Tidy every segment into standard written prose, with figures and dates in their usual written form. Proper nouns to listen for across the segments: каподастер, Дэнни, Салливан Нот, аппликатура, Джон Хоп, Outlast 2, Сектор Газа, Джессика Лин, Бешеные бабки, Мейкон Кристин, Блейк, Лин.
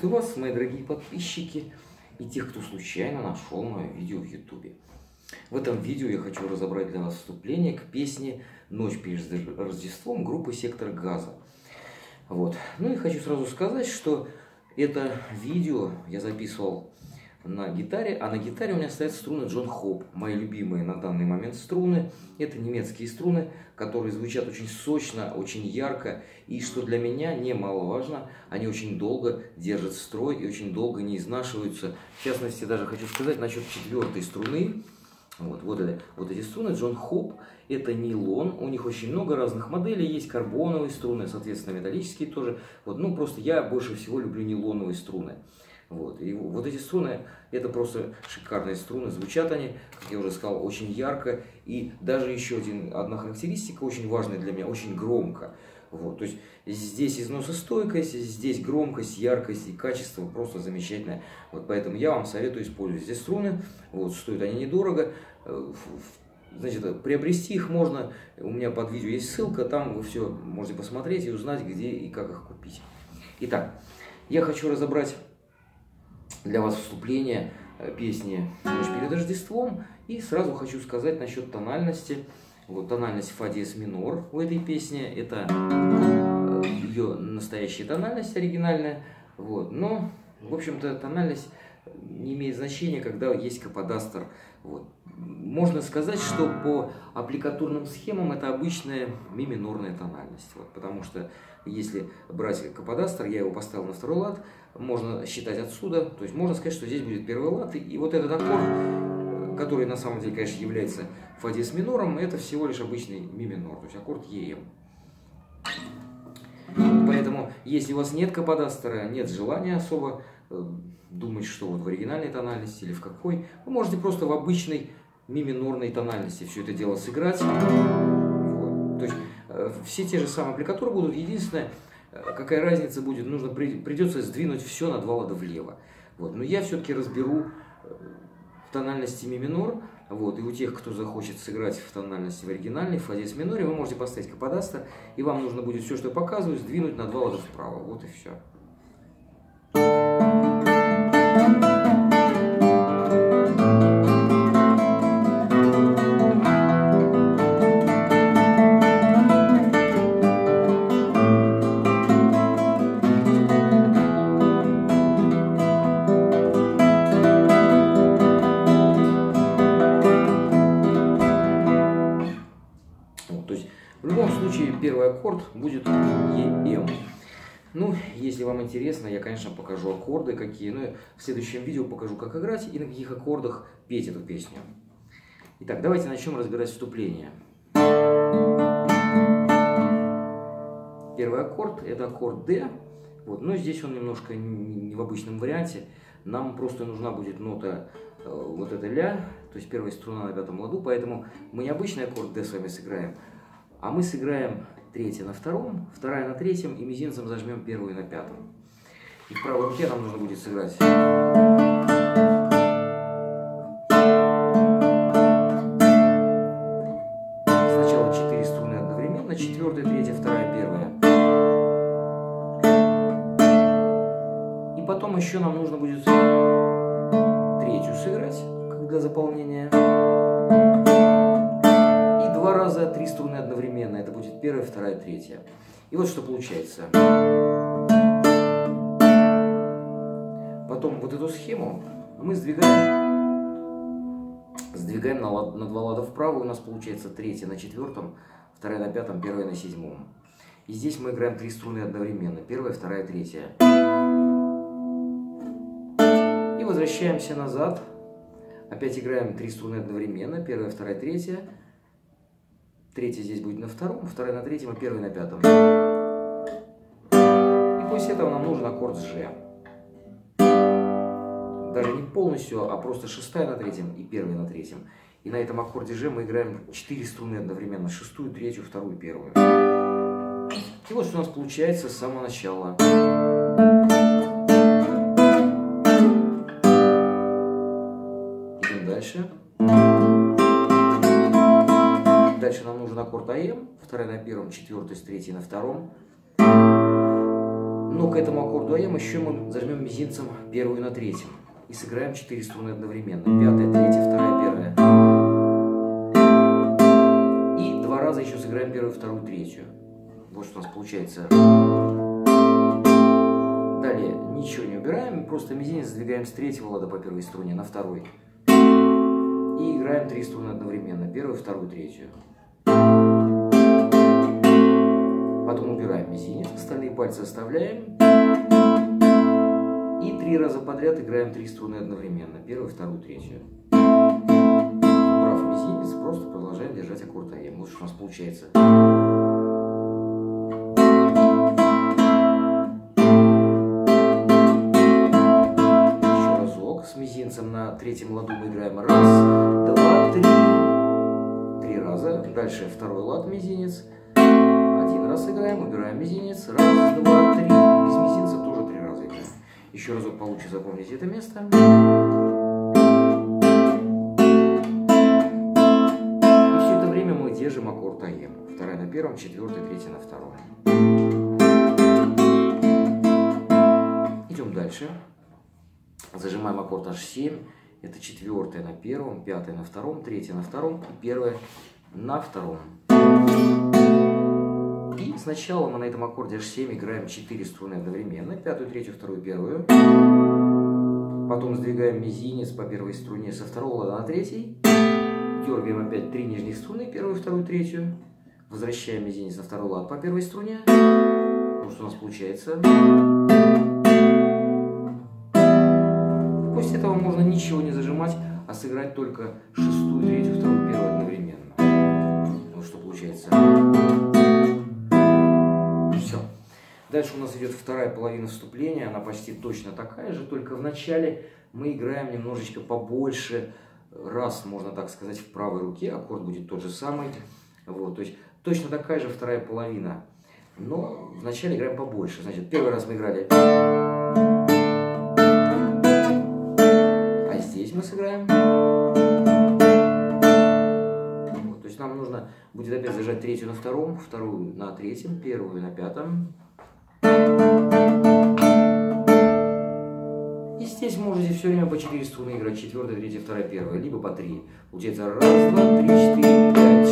приветствую вас, мои дорогие подписчики и тех, кто случайно нашел мое видео в YouTube. В этом видео я хочу разобрать для вас вступление к песне «Ночь перед Рождеством» группы «Сектор Газа». Вот. Ну и хочу сразу сказать, что это видео я записывал на гитаре, а на гитаре у меня стоят струны Джон Хоп. Мои любимые на данный момент струны. Это немецкие струны, которые звучат очень сочно, очень ярко. И что для меня немаловажно, они очень долго держат строй и очень долго не изнашиваются. В частности, даже хочу сказать насчет четвертой струны. Вот эти струны Джон Хоп. Это нейлон. У них очень много разных моделей. Есть карбоновые струны, соответственно, металлические тоже. Ну, просто я больше всего люблю нейлоновые струны. И вот эти струны, это просто шикарные струны, звучат они, как я уже сказал, очень ярко, и даже еще одна характеристика очень важная для меня, очень громко. То есть здесь износостойкость, здесь громкость, яркость и качество просто замечательное. Поэтому я вам советую использовать здесь струны, стоят они недорого. Значит, приобрести их можно, у меня под видео есть ссылка, там вы все можете посмотреть и узнать, где и как их купить. Итак, я хочу разобрать для вас вступление песни «Ночь перед Рождеством». И сразу хочу сказать насчет тональности. Тональность фа диез минор у этой песни. Это ее настоящая тональность, оригинальная. Но, в общем-то, тональность не имеет значения, когда есть каподастер. Можно сказать, что по аппликатурным схемам это обычная ми-минорная тональность. Потому что если брать каподастер, я его поставил на второй лад, можно считать отсюда. То есть можно сказать, что здесь будет первый лад. И вот этот аккорд, который на самом деле, конечно, является фа диез минором, это всего лишь обычный ми-минор, то есть аккорд ЕМ. Поэтому, если у вас нет каподастера, нет желания особо думать, что в оригинальной тональности или в какой, вы можете просто в обычной ми-минорной тональности все это дело сыграть. То есть все те же самые аппликатуры будут. Единственное, какая разница будет, придется сдвинуть все на два лада влево. Но я все-таки разберу тональности ми-минор. И у тех, кто захочет сыграть в тональности в оригинальной, в фа диез миноре, вы можете поставить каподастер, и вам нужно будет все, что я показываю, сдвинуть на два лада вправо. Вот и все. Первый аккорд будет ЕМ. Если вам интересно, я, конечно, покажу аккорды какие, но в следующем видео покажу, как играть и на каких аккордах петь эту песню. Итак, давайте начнем разбирать вступление. Первый аккорд — это аккорд D. Но здесь он немножко не в обычном варианте. Нам просто нужна будет нота вот эта ля, то есть первая струна на пятом ладу, поэтому мы не обычный аккорд D с вами сыграем, а мы сыграем третья на втором, вторая на третьем, и мизинцем зажмем первую на пятом. И в правой руке нам нужно будет сыграть. Сначала 4 струны одновременно, четвертая, третья, вторая, первая. И потом еще нам нужно будет третью сыграть, как для заполнения. Два раза 3 струны одновременно. Это будет первая, вторая, третья. И вот что получается. Потом вот эту схему мы сдвигаем на два лада вправо. У нас получается третья на четвертом, вторая на пятом, первая на седьмом. И здесь мы играем 3 струны одновременно. Первая, вторая, третья. И возвращаемся назад. Опять играем 3 струны одновременно. Первая, вторая, третья. Третья здесь будет на втором, вторая на третьем, а первая на пятом. И после этого нам нужен аккорд G. Даже не полностью, а просто шестая на третьем и первая на третьем. И на этом аккорде G мы играем 4 струны одновременно. Шестую, третью, вторую, первую. И вот что у нас получается с самого начала. Идем дальше. Дальше нам нужен аккорд АМ, вторая на первом, четвертая с третьей на втором. Но к этому аккорду АМ еще мы зажмем мизинцем первую на третьем и сыграем 4 струны одновременно. Пятая, третья, вторая, первая. И два раза еще сыграем первую, вторую, третью. Вот что у нас получается. Далее ничего не убираем, просто мизинец сдвигаем с третьего лада по первой струне на второй. И играем 3 струны одновременно. Первую, вторую, третью. Потом убираем мизинец, остальные пальцы оставляем. И 3 раза подряд играем 3 струны одновременно. Первую, вторую, третью. Убрав мизинец, просто продолжаем держать аккорд АМ. Вот что у нас получается. Еще разок. С мизинцем на третьем ладу мы играем раз. Дальше второй лад, мизинец. Один раз играем, убираем мизинец. Раз, два, три. Без мизинца тоже 3 раза играем. Еще разок получше запомните это место. И все это время мы держим аккорд АМ. Вторая на первом, четвертая, третья на втором. Идем дальше. Зажимаем аккорд H7. Это четвертая на первом, пятая на втором, третья на втором и первая на втором. И сначала мы на этом аккорде H7 играем 4 струны одновременно. Пятую, третью, вторую, первую. Потом сдвигаем мизинец по первой струне со второго лада на третий. Дергаем опять 3 нижних струны, первую, вторую, третью. Возвращаем мизинец на второй лад по первой струне. Ну, что у нас получается. После этого можно ничего не зажимать, а сыграть только шестую, третью, вторую, первую одновременно. Вот что получается. Все. Дальше у нас идет вторая половина вступления, она почти точно такая же, только в начале мы играем немножечко побольше раз, можно так сказать, в правой руке, аккорд будет тот же самый. Вот, то есть точно такая же вторая половина, но в начале играем побольше. Значит, первый раз мы играли... Мы сыграем. Вот, то есть нам нужно будет опять зажать третью на втором, вторую на третьем, первую на пятом. И здесь можете все время по 4 струны играть. Четвертая, третья, вторая, первая. Либо по 3. Получается раз, два, три, 4, 5,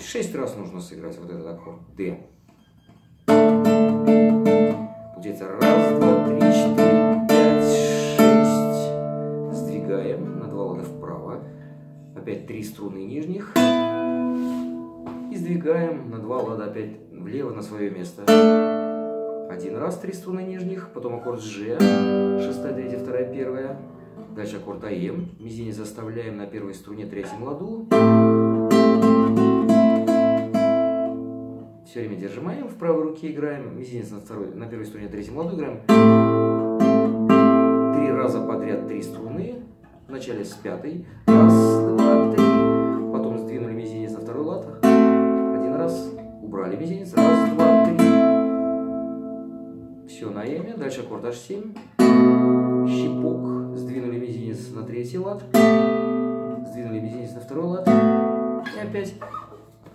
6. 6 раз нужно сыграть вот этот аккорд D. Получается раз, два, три, 4. На 2 лада вправо, опять 3 струны нижних, и сдвигаем на 2 лада опять влево на свое место. Один раз 3 струны нижних, потом аккорд G, 6, 3, 2, 1, дальше аккорд АМ, мизинец заставляем на первой струне третьем ладу. Все время держим АМ в правой руке, играем, мизинец на первой струне третьем ладу играем. 3 раза подряд 3 струны. Вначале с пятой, раз, два, три, потом сдвинули мизинец на второй лад, один раз, убрали мизинец, раз, два, три, все на М, дальше аккорд H7, щипок, сдвинули мизинец на третий лад, сдвинули мизинец на второй лад, и опять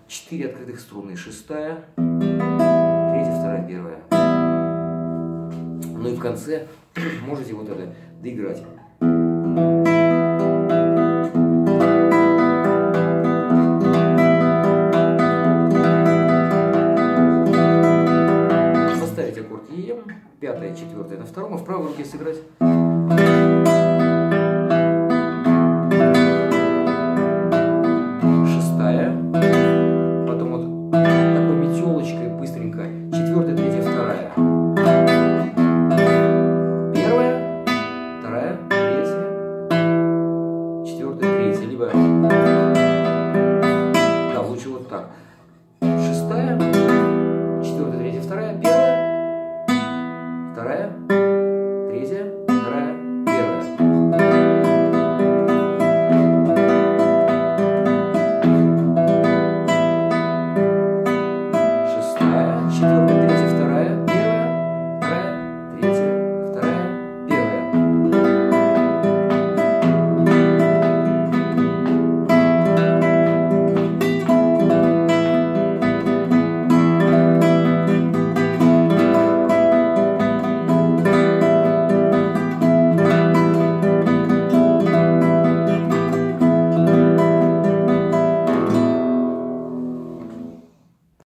4 открытых струны, шестая, третья, вторая, первая. Ну и в конце можете вот это доиграть. Пятая, четвертая на втором, а в правой руке сыграть.